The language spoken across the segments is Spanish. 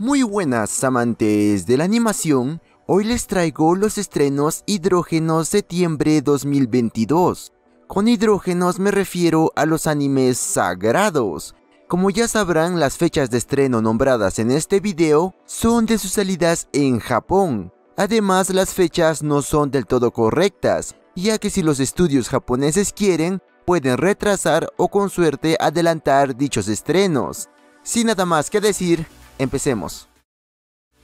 Muy buenas amantes de la animación, hoy les traigo los estrenos hidrógenos septiembre 2022. Con hidrógenos me refiero a los animes sagrados. Como ya sabrán, las fechas de estreno nombradas en este video son de sus salidas en Japón. Además, las fechas no son del todo correctas, ya que si los estudios japoneses quieren, pueden retrasar o con suerte adelantar dichos estrenos. Sin nada más que decir, empecemos.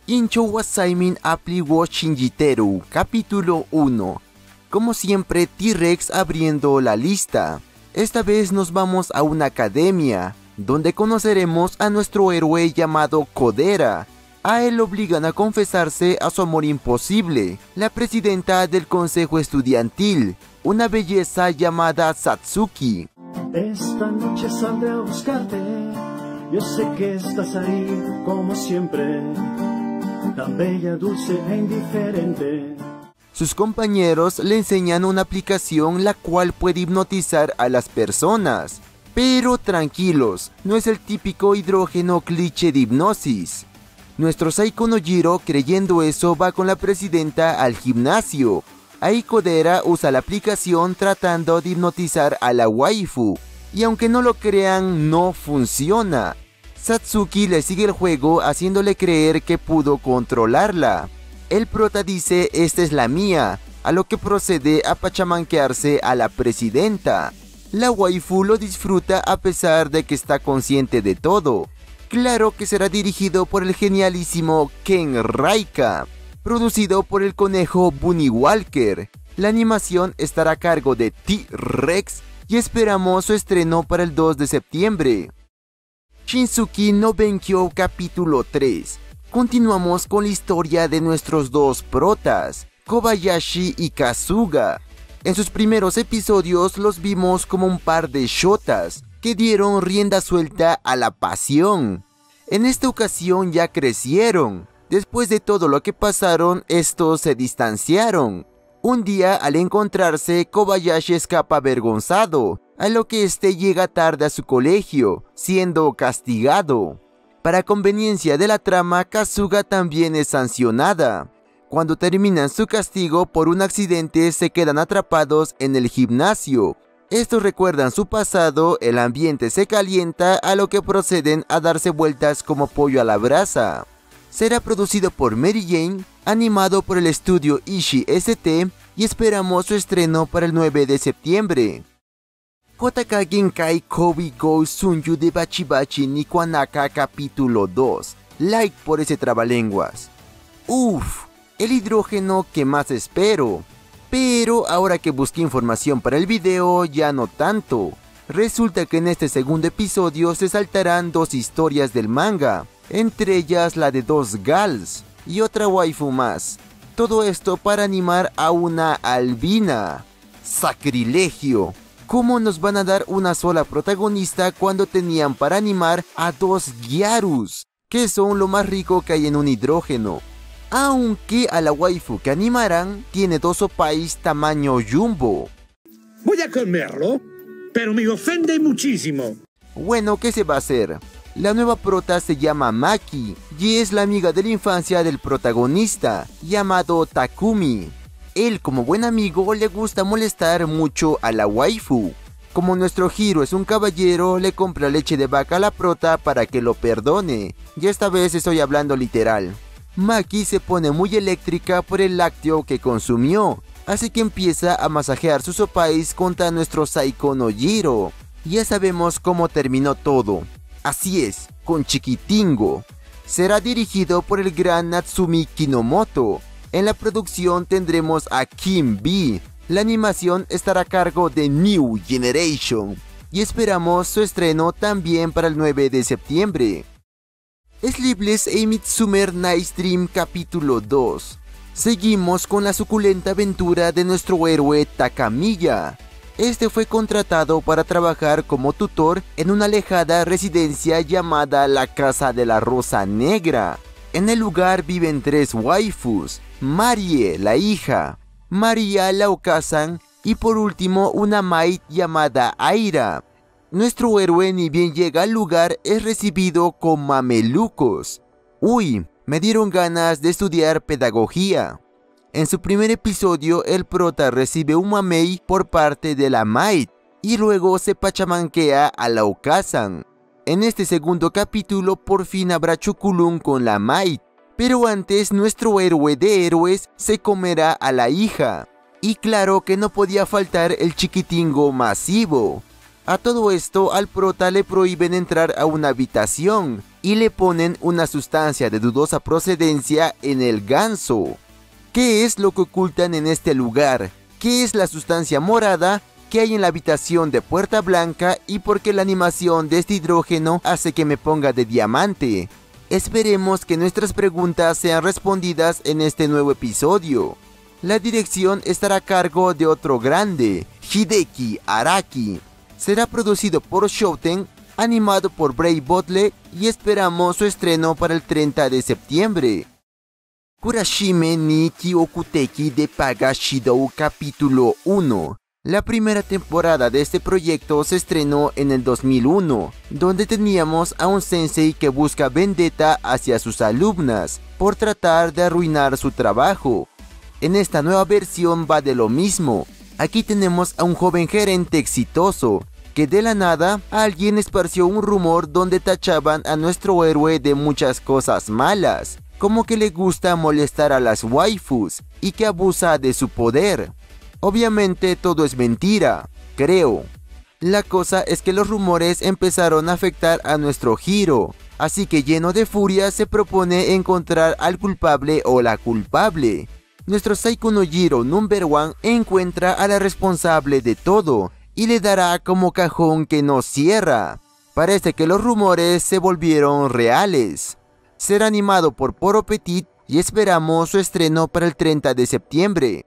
Kinchowasimin apligo Shinjiteru, capítulo 1. Como siempre, T-Rex abriendo la lista. Esta vez nos vamos a una academia, donde conoceremos a nuestro héroe llamado Kodera. A él obligan a confesarse a su amor imposible, la presidenta del consejo estudiantil, una belleza llamada Satsuki. Esta noche saldré a buscarte, yo sé que estás ahí como siempre, tan bella, dulce e indiferente. Sus compañeros le enseñan una aplicación la cual puede hipnotizar a las personas. Pero tranquilos, no es el típico hidrógeno cliché de hipnosis. Nuestro Saiko no Jiro, creyendo eso, va con la presidenta al gimnasio. Aikodera usa la aplicación tratando de hipnotizar a la waifu, y aunque no lo crean, no funciona. Satsuki le sigue el juego haciéndole creer que pudo controlarla. El prota dice "esta es la mía", a lo que procede a pachamanquearse a la presidenta. La waifu lo disfruta a pesar de que está consciente de todo. Claro que será dirigido por el genialísimo Ken Raika, producido por el conejo Bunny Walker. La animación estará a cargo de T-Rex y esperamos su estreno para el 2 de septiembre. Shinsuki no Benkyo, capítulo 3. Continuamos con la historia de nuestros dos protas, Kobayashi y Kasuga. En sus primeros episodios los vimos como un par de shotas que dieron rienda suelta a la pasión. En esta ocasión ya crecieron. Después de todo lo que pasaron, estos se distanciaron. Un día, al encontrarse, Kobayashi escapa avergonzado, a lo que este llega tarde a su colegio, siendo castigado. Para conveniencia de la trama, Kasuga también es sancionada. Cuando terminan su castigo por un accidente, se quedan atrapados en el gimnasio. Estos recuerdan su pasado, el ambiente se calienta, a lo que proceden a darse vueltas como pollo a la brasa. Será producido por Mary Jane, animado por el estudio Ishii ST, y esperamos su estreno para el 9 de septiembre. Kotaka Ginkai Kobe Go Sunju de Bachibachi Nikuanaka, capítulo 2. Like por ese trabalenguas. Uff, el hidrógeno que más espero. Pero ahora que busqué información para el video, ya no tanto. Resulta que en este segundo episodio se saltarán dos historias del manga, entre ellas la de dos gals y otra waifu más. Todo esto para animar a una albina. ¡Sacrilegio! ¿Cómo nos van a dar una sola protagonista cuando tenían para animar a dos gyarus, que son lo más rico que hay en un hidrógeno? Aunque a la waifu que animarán tiene dos opais tamaño jumbo. Voy a comerlo, pero me ofende muchísimo. Bueno, ¿qué se va a hacer? La nueva prota se llama Maki y es la amiga de la infancia del protagonista, llamado Takumi. Él, como buen amigo, le gusta molestar mucho a la waifu. Como nuestro Hiro es un caballero, le compra leche de vaca a la prota para que lo perdone. Y esta vez estoy hablando literal. Maki se pone muy eléctrica por el lácteo que consumió, así que empieza a masajear sus opais contra nuestro Saiko no Jiro. Ya sabemos cómo terminó todo. Así es, con Chiquitingo. Será dirigido por el gran Natsumi Kinomoto. En la producción tendremos a Kim B. La animación estará a cargo de New Generation. Y esperamos su estreno también para el 9 de septiembre. Sleepless A Midsummer Night's Dream, capítulo 2. Seguimos con la suculenta aventura de nuestro héroe Takamiya. Este fue contratado para trabajar como tutor en una alejada residencia llamada la Casa de la Rosa Negra. En el lugar viven tres waifus, Marie, la hija, María, la Okazan, y por último una maid llamada Aira. Nuestro héroe, ni bien llega al lugar, es recibido con mamelucos. Uy, me dieron ganas de estudiar pedagogía. En su primer episodio, el prota recibe un mamey por parte de la maid y luego se pachamanquea a la Okazan. En este segundo capítulo por fin habrá chuculum con la maid, pero antes nuestro héroe de héroes se comerá a la hija. Y claro que no podía faltar el chiquitingo masivo. A todo esto, al prota le prohíben entrar a una habitación y le ponen una sustancia de dudosa procedencia en el ganso. ¿Qué es lo que ocultan en este lugar? ¿Qué es la sustancia morada que hay en la habitación de Puerta Blanca y por qué la animación de este hidrógeno hace que me ponga de diamante? Esperemos que nuestras preguntas sean respondidas en este nuevo episodio. La dirección estará a cargo de otro grande, Hideki Araki. Será producido por Shouten, animado por Bray Botle y esperamos su estreno para el 30 de septiembre. Kurashime ni Kyokuteki de Paga Shidou capítulo 1. La primera temporada de este proyecto se estrenó en el 2001, donde teníamos a un sensei que busca vendetta hacia sus alumnas por tratar de arruinar su trabajo. En esta nueva versión va de lo mismo. Aquí tenemos a un joven gerente exitoso, que de la nada alguien esparció un rumor donde tachaban a nuestro héroe de muchas cosas malas, como que le gusta molestar a las waifus y que abusa de su poder. Obviamente todo es mentira, creo. La cosa es que los rumores empezaron a afectar a nuestro Hiro, así que lleno de furia se propone encontrar al culpable o la culpable. Nuestro Saiko no Jiro No. 1 encuentra a la responsable de todo y le dará como cajón que no cierra. Parece que los rumores se volvieron reales. Será animado por Poro Petit y esperamos su estreno para el 30 de septiembre.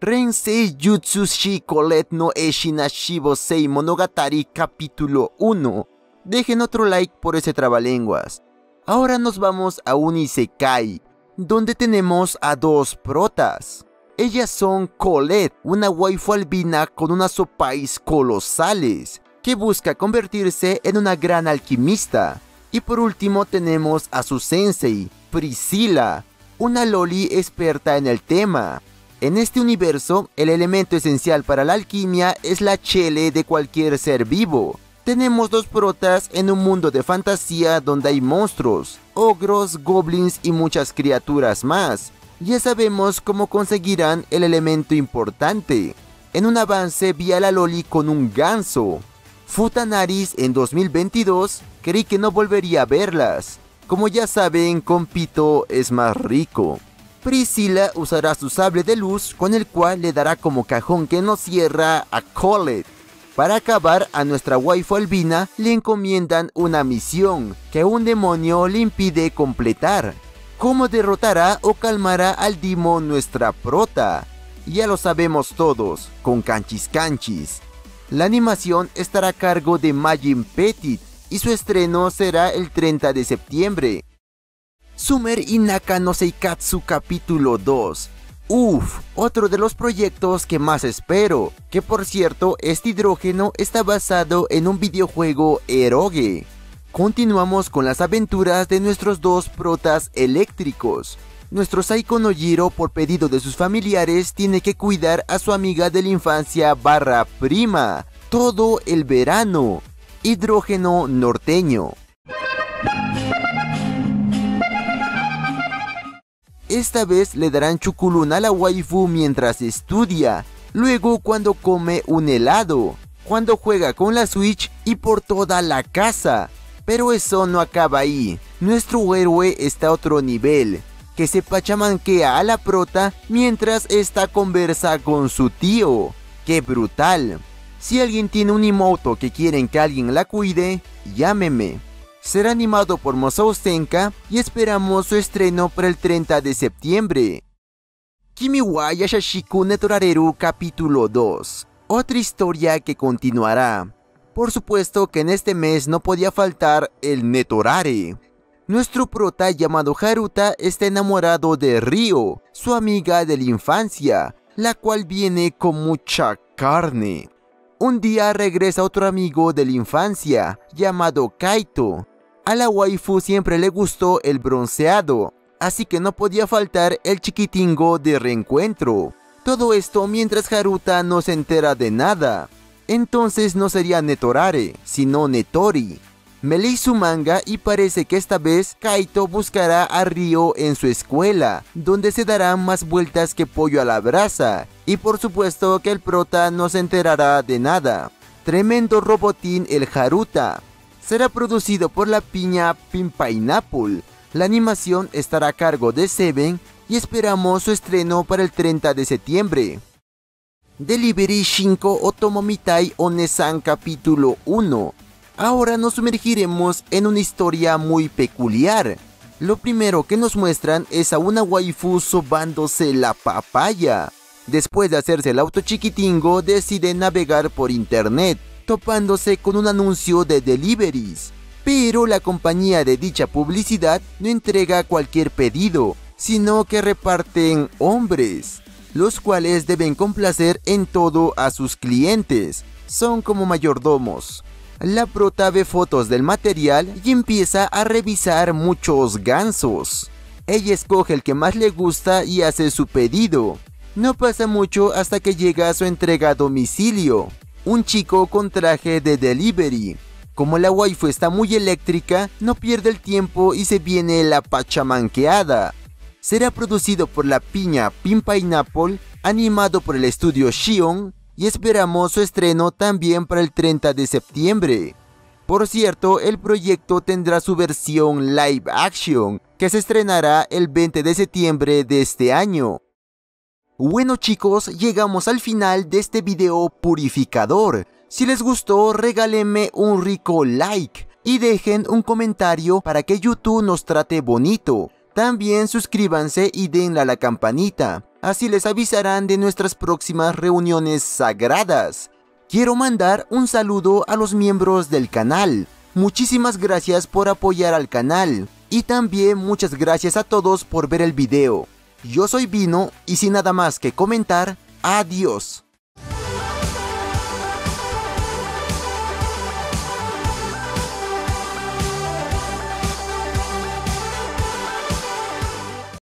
Rensei Jutsu Shi Colette no Eshina Shibosei Monogatari capítulo 1. Dejen otro like por ese trabalenguas. Ahora nos vamos a un Isekai, donde tenemos a dos protas. Ellas son Colette, una waifu albina con unas sopais colosales, que busca convertirse en una gran alquimista. Y por último tenemos a su sensei, Priscila, una loli experta en el tema. En este universo, el elemento esencial para la alquimia es la chele de cualquier ser vivo. Tenemos dos protas en un mundo de fantasía donde hay monstruos, ogros, goblins y muchas criaturas más. Ya sabemos cómo conseguirán el elemento importante. En un avance vi a la loli con un ganso. Futanaris en 2022, creí que no volvería a verlas. Como ya saben, con pito es más rico. Priscila usará su sable de luz con el cual le dará como cajón que no cierra a Colette. Para acabar, a nuestra waifu albina le encomiendan una misión que un demonio le impide completar. ¿Cómo derrotará o calmará al dimo nuestra prota? Ya lo sabemos todos, con canchis canchis. La animación estará a cargo de Majin Petit y su estreno será el 30 de septiembre. Sumer Hinaka no Seikatsu capítulo 2. Uf, otro de los proyectos que más espero, que por cierto este hidrógeno está basado en un videojuego eroge. Continuamos con las aventuras de nuestros dos protas eléctricos. Nuestro Saiko no Jiro, por pedido de sus familiares, tiene que cuidar a su amiga de la infancia barra prima todo el verano. Hidrógeno norteño. Esta vez le darán chuculun a la waifu mientras estudia, luego cuando come un helado, cuando juega con la Switch y por toda la casa. Pero eso no acaba ahí, nuestro héroe está a otro nivel, que se pachamanquea a la prota mientras esta conversa con su tío. ¡Qué brutal! Si alguien tiene un emoto que quieren que alguien la cuide, llámeme. Será animado por Mosou Senka y esperamos su estreno para el 30 de septiembre. Kimi wa Yashashiku Netorareru capítulo 2. Otra historia que continuará. Por supuesto que en este mes no podía faltar el Netorare. Nuestro prota llamado Haruta está enamorado de Ryo, su amiga de la infancia, la cual viene con mucha carne. Un día regresa otro amigo de la infancia, llamado Kaito. A la waifu siempre le gustó el bronceado, así que no podía faltar el chiquitingo de reencuentro. Todo esto mientras Haruta no se entera de nada. Entonces no sería Netorare, sino Netori. Me leí su manga y parece que esta vez Kaito buscará a Ryo en su escuela, donde se darán más vueltas que pollo a la brasa, y por supuesto que el prota no se enterará de nada. Tremendo robotín el Haruta. Será producido por la piña Pink Pineapple. La animación estará a cargo de Seven y esperamos su estreno para el 30 de septiembre. Delivery Shinko Otomomitai Onesan capítulo 1. Ahora nos sumergiremos en una historia muy peculiar. Lo primero que nos muestran es a una waifu sobándose la papaya. Después de hacerse el auto chiquitingo, decide navegar por internet, topándose con un anuncio de deliveries. Pero la compañía de dicha publicidad no entrega cualquier pedido, sino que reparten hombres, los cuales deben complacer en todo a sus clientes. Son como mayordomos. La prota ve fotos del material y empieza a revisar muchos gansos. Ella escoge el que más le gusta y hace su pedido. No pasa mucho hasta que llega su entrega a domicilio. Un chico con traje de delivery. Como la waifu está muy eléctrica, no pierde el tiempo y se viene la pachamanqueada. Será producido por la piña Pink Pineapple, animado por el estudio Shion, y esperamos su estreno también para el 30 de septiembre. Por cierto, el proyecto tendrá su versión live action, que se estrenará el 20 de septiembre de este año. Bueno chicos, llegamos al final de este video purificador. Si les gustó, regálenme un rico like y dejen un comentario para que YouTube nos trate bonito. También suscríbanse y denle a la campanita. Así les avisarán de nuestras próximas reuniones sagradas. Quiero mandar un saludo a los miembros del canal. Muchísimas gracias por apoyar al canal. Y también muchas gracias a todos por ver el video. Yo soy Vino y sin nada más que comentar, adiós.